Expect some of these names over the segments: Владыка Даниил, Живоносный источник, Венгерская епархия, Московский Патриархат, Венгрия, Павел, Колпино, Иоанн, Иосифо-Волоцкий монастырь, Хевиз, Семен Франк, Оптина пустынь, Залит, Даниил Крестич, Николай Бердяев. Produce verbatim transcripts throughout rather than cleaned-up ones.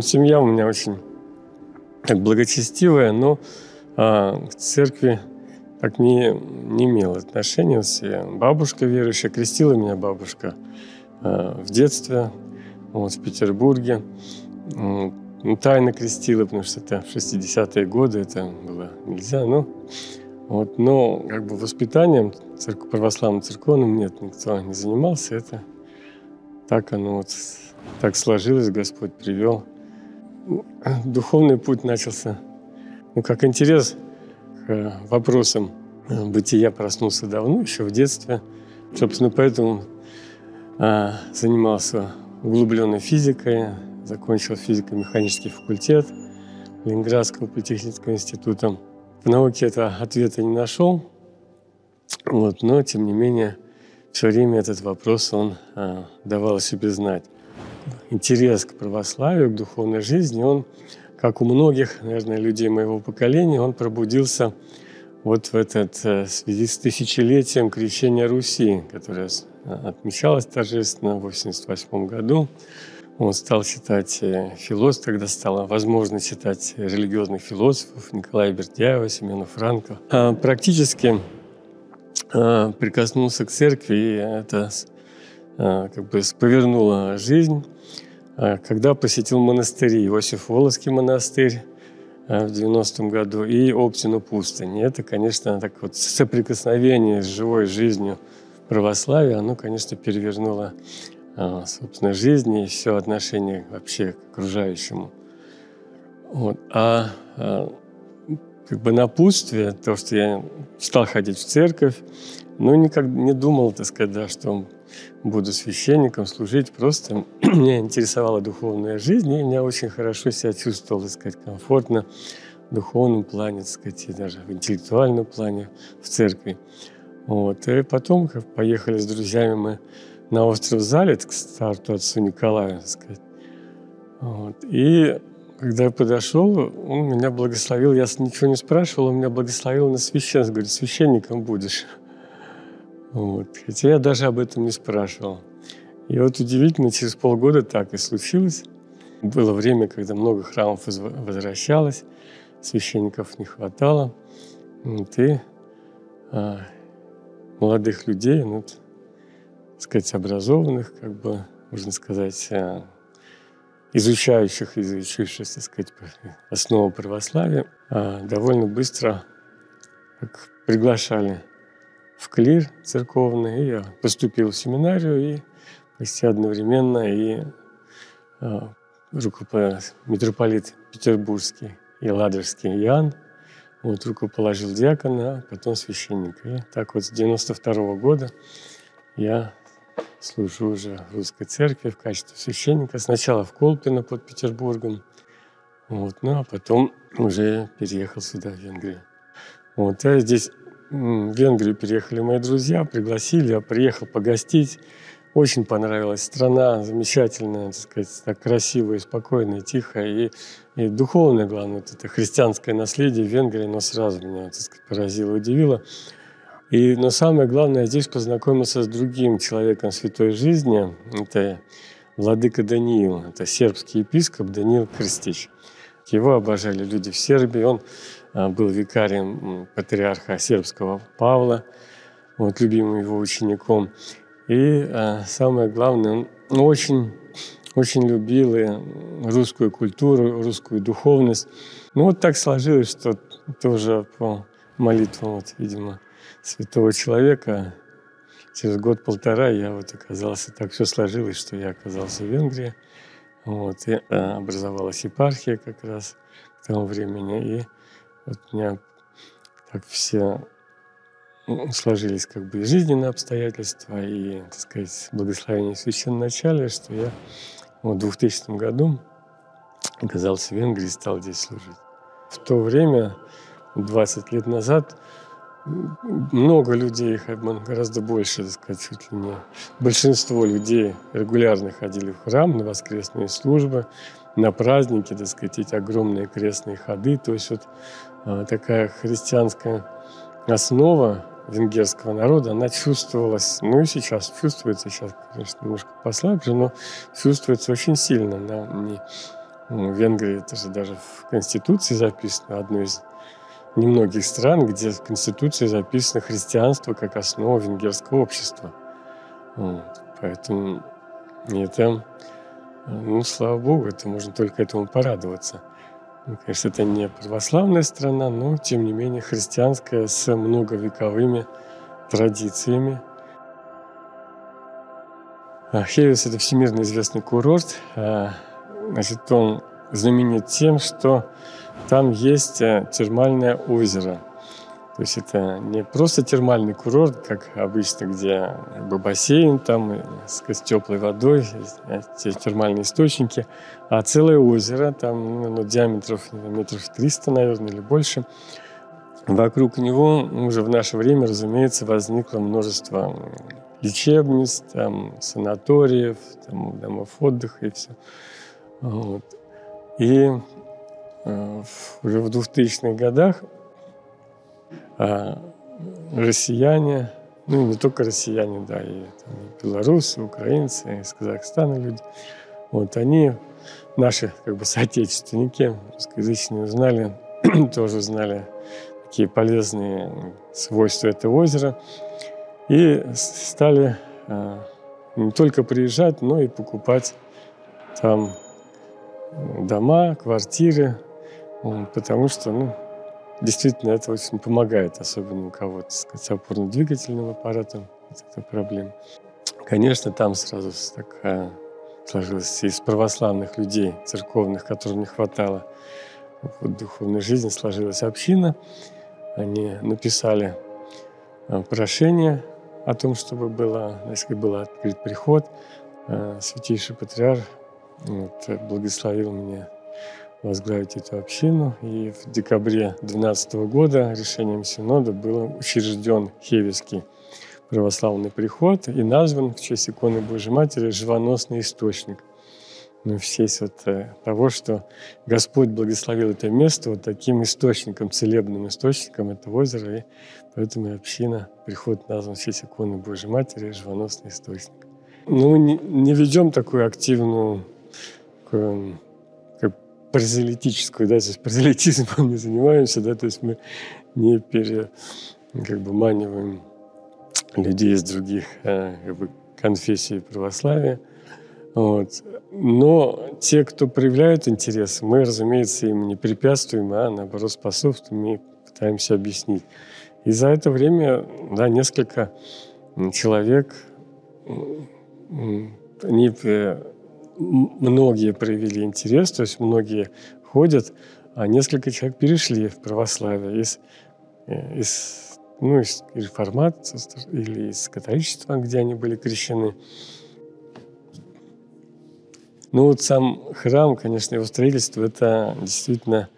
Семья у меня очень так благочестивая, но а, к церкви так не, не имела отношения. Все. Бабушка верующая, крестила меня бабушка а, в детстве, вот, в Петербурге. Ну, тайно крестила, потому что это в шестидесятые годы это было нельзя. Но, вот, но как бы воспитанием церкви, православным церковным нет, никто не занимался. Это так оно вот, так сложилось, Господь привел. Духовный путь начался. Ну, как интерес к вопросам бытия проснулся давно, еще в детстве. Собственно, поэтому а, занимался углубленной физикой, закончил физико-механический факультет Ленинградского политехнического института. В науке этого ответа не нашел, вот, но, тем не менее, все время этот вопрос он а, давал о себе знать. Интерес к православию, к духовной жизни, он, как у многих, наверное, людей моего поколения, он пробудился вот в этот, в связи с тысячелетием крещения Руси, которое отмечалось торжественно в восемьдесят восьмом году. Он стал читать философов, тогда стало возможно читать религиозных философов Николая Бердяева, Семена Франка. Практически прикоснулся к церкви, и это как бы повернуло жизнь, когда посетил монастыри Иосифо-Волоцкий монастырь в девяностом году и Оптину пустынь. И это, конечно, так вот соприкосновение с живой жизнью православия, оно, конечно, перевернуло собственно жизни и все отношение вообще к окружающему. Вот. А, а как бы напутствие, то, что я стал ходить в церковь, но никогда не думал, так сказать, да, что буду священником служить, просто меня интересовала духовная жизнь, и я очень хорошо себя чувствовал, так сказать, комфортно в духовном плане, так сказать, и даже в интеллектуальном плане в церкви. Вот. И потом, как поехали с друзьями мы на остров Залит к старту отцу Николаю, так сказать. Вот. И когда я подошел, он меня благословил, я ничего не спрашивал, он меня благословил на священство, говорит, священником будешь. Вот. Хотя я даже об этом не спрашивал. И вот удивительно, через полгода так и случилось. Было время, когда много храмов возвращалось, священников не хватало. Вот. И а, молодых людей, ну, так сказать, образованных, как бы, можно сказать, изучающих, изучивших, так сказать, основу православия, довольно быстро приглашали в клир церковный, и я поступил в семинарию, и почти одновременно и митрополит Петербургский и Ладожский Иоанн вот, рукоположил диакона, а потом священника. И так вот с девяносто второго года я служу уже в русской церкви в качестве священника. Сначала в Колпино под Петербургом, вот, ну а потом уже переехал сюда, в Венгрию. Вот, а здесь в Венгрию переехали мои друзья, пригласили, я приехал погостить. Очень понравилась страна, замечательная, так сказать, так красиво и спокойно, и тихо. И, и духовное, главное, вот это христианское наследие в Венгрии, оно сразу меня, так сказать, поразило, удивило. И, но самое главное, я здесь познакомился с другим человеком святой жизни. Это Владыка Даниил, это сербский епископ Даниил Крестич. Его обожали люди в Сербии. Он был викарием патриарха сербского Павла, вот, любимым его учеником. И самое главное, он очень, очень любил и русскую культуру, русскую духовность. Ну вот так сложилось, что тоже по молитвам, вот, видимо, святого человека. Через год-полтора я вот оказался, так все сложилось, что я оказался в Венгрии. Вот, и образовалась епархия как раз к тому времени. И вот у меня так все сложились как бы и жизненные обстоятельства, и, так сказать, благословение священноначалия, что я вот, в двухтысячном году оказался в Венгрии и стал здесь служить. В то время, двадцать лет назад, много людей, гораздо больше, так сказать, чуть ли не большинство людей регулярно ходили в храм на воскресные службы, на праздники, так сказать, эти огромные крестные ходы. То есть вот такая христианская основа венгерского народа, она чувствовалась, ну и сейчас чувствуется, сейчас, конечно, немножко послабже, но чувствуется очень сильно. Она не, Ну, в Венгрии это же даже в Конституции записано, одной из немногих стран, где в Конституции записано христианство как основа венгерского общества. Вот. Поэтому это, ну, слава Богу, это можно только этому порадоваться. Ну, конечно, это не православная страна, но, тем не менее, христианская с многовековыми традициями. Хевиз – это всемирно известный курорт. Значит, он знаменит тем, что там есть термальное озеро. То есть это не просто термальный курорт, как обычно, где бассейн там с теплой водой, термальные источники, а целое озеро, там, ну, диаметров метров триста, наверное, или больше. Вокруг него уже в наше время, разумеется, возникло множество лечебниц, там, санаториев, там, домов отдыха и все. Вот. И э, уже в двухтысячных годах э, россияне, ну не только россияне, да, и, там, и белорусы, украинцы, из Казахстана люди, вот они, наши как бы соотечественники, русскоязычные, узнали, тоже узнали такие полезные свойства этого озера и стали э, не только приезжать, но и покупать там дома, квартиры, потому что, ну, действительно это очень помогает, особенно у кого-то с опорно-двигательным аппаратом, вот эта проблема. Конечно, там сразу такая сложилась из православных людей, церковных, которым не хватало в духовной жизни, сложилась община. Они написали прошение о том, чтобы было, если был открыт приход, Святейший Патриарх вот благословил меня возглавить эту общину. И в декабре две тысячи двенадцатого года решением Синода был учрежден Хевизский православный приход и назван в честь иконы Божьей Матери «Живоносный источник». Ну, в честь вот того, что Господь благословил это место вот таким источником, целебным источником этого озера. И поэтому община, приход назван в честь иконы Божьей Матери «Живоносный источник». Но мы не ведем такую активную как прозелитическую, да, то есть прозелитизмом не занимаемся, да, то есть мы не пере, как бы маниваем людей из других как бы конфессий православия, вот. Но те, кто проявляют интерес, мы, разумеется, им не препятствуем, а наоборот способствуем, мы пытаемся объяснить. И за это время, да, несколько человек, они многие проявили интерес, то есть многие ходят, а несколько человек перешли в православие из, из, ну, из реформации или из католичества, где они были крещены. Ну вот сам храм, конечно, его строительство – это действительно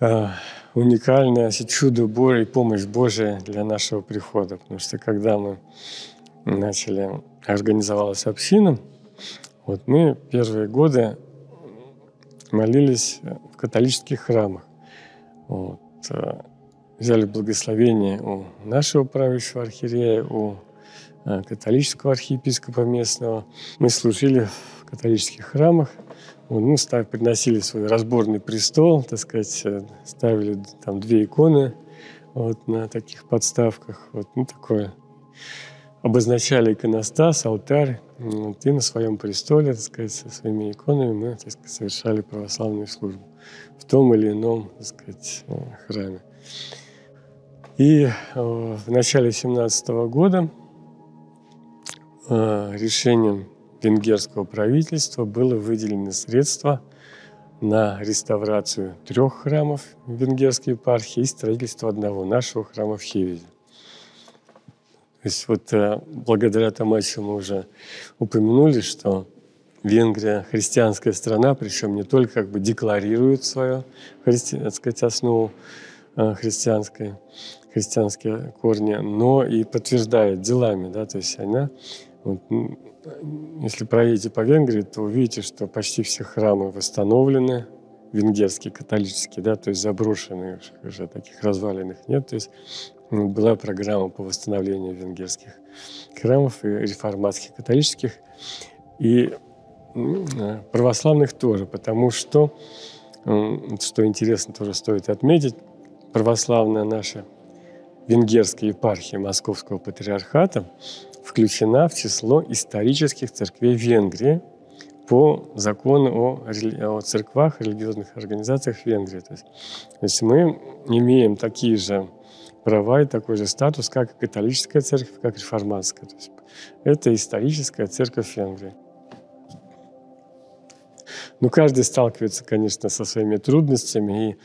э, уникальное чудо Божие, помощь Божия для нашего прихода, потому что когда мы начали, организовалась община, вот мы первые годы молились в католических храмах. Вот. Взяли благословение у нашего правящего архиерея, у католического архиепископа местного. Мы служили в католических храмах, ну, став, приносили свой разборный престол, так сказать, ставили там две иконы вот, на таких подставках. Вот, ну, такое. Обозначали иконостас, алтарь, вот, и на своем престоле, так сказать, со своими иконами мы, так сказать, совершали православную службу в том или ином, так сказать, храме. И в начале семнадцатого года решением венгерского правительства было выделено средства на реставрацию трех храмов венгерской епархии и строительство одного нашего храма в Хевизе. То есть вот благодаря тому, о чем мы уже упомянули, что Венгрия христианская страна, причем не только как бы декларирует свою, так сказать, основу христианской, христианские корни, но и подтверждает делами, да, то есть она, вот, если проедете по Венгрии, то увидите, что почти все храмы восстановлены, венгерские, католические, да, то есть заброшенные уже, таких разваленных нет, то есть была программа по восстановлению венгерских храмов и реформатских, католических. И православных тоже, потому что, что интересно, тоже стоит отметить, православная наша Венгерская епархия Московского Патриархата включена в число исторических церквей Венгрии по закону о, о церквах и религиозных организациях Венгрии. То есть, то есть мы имеем такие же права и такой же статус, как и католическая церковь, как и реформатская. То есть это историческая церковь Венгрии. Но каждый сталкивается, конечно, со своими трудностями, и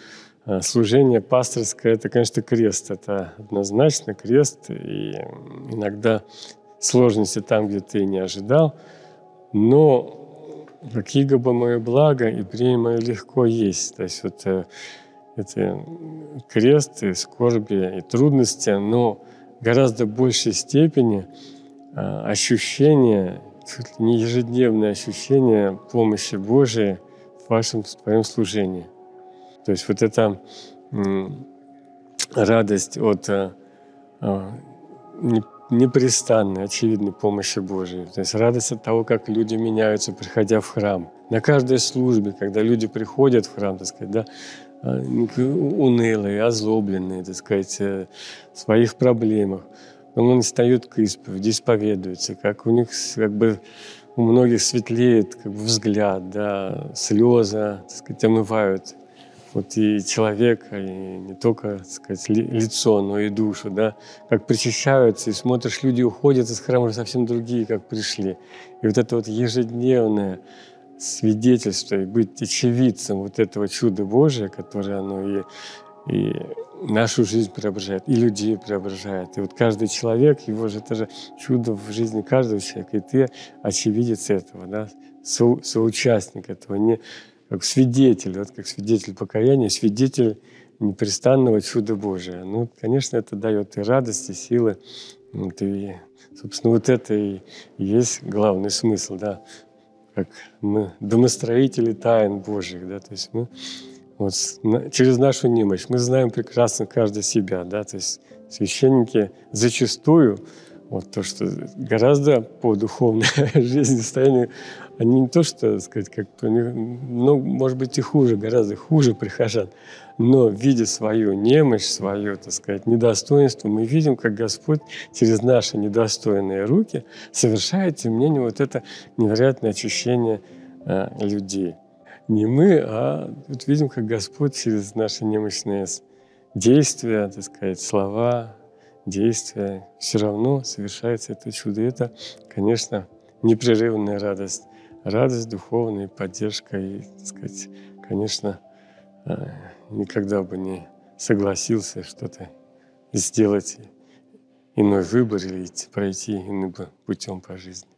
служение пасторское – это, конечно, крест. Это однозначно крест, и иногда сложности там, где ты не ожидал. Но «Иго бы мое благо, и бремя мое легко есть». То есть вот это крест, и скорби, и трудности, но в гораздо большей степени ощущение, чуть ли не ежедневное ощущение помощи Божией в вашем, в своем служении. То есть вот эта радость от непрестанной, очевидной помощи Божией. То есть радость от того, как люди меняются, приходя в храм. На каждой службе, когда люди приходят в храм, так сказать, да, унылые, озлобленные, так сказать, в своих проблемах, они встают к исповеди, исповедуются, как у них как бы... У многих светлеет как бы взгляд, да, слезы, так сказать, омывают. Вот и человека, и не только, так сказать, лицо, но и душу, да, как причащаются, и смотришь, люди уходят из храма уже совсем другие, как пришли. И вот это вот ежедневное свидетельство, и быть очевидцем вот этого чуда Божия, которое оно и, и нашу жизнь преображает, и людей преображает. И вот каждый человек, его же это же чудо в жизни каждого человека, и ты очевидец этого, да, со, соучастник этого, не... как свидетель, вот как свидетель покаяния, свидетель непрестанного чуда Божия. Ну, конечно, это дает и радость, и силы. Вот, и, собственно, вот это и есть главный смысл, да, как мы домостроители тайн Божьих, да, то есть мы вот, на, через нашу немощь мы знаем прекрасно каждый себя, да, то есть священники зачастую вот то, что гораздо по духовной жизни, состоянию, они не то, что, так сказать, как, ну, может быть, и хуже, гораздо хуже прихожан, но, видя свою немощь, свое, так сказать, недостоинство, мы видим, как Господь через наши недостойные руки совершает, тем не менее, вот это невероятное очищение а, людей. Не мы, а вот видим, как Господь через наши немощные действия, так сказать, слова, действия, все равно совершается это чудо. И это, конечно, непрерывная радость. Радость духовная, поддержка. И, так сказать, конечно, никогда бы не согласился что-то сделать, иной выбор или пройти иным путем по жизни.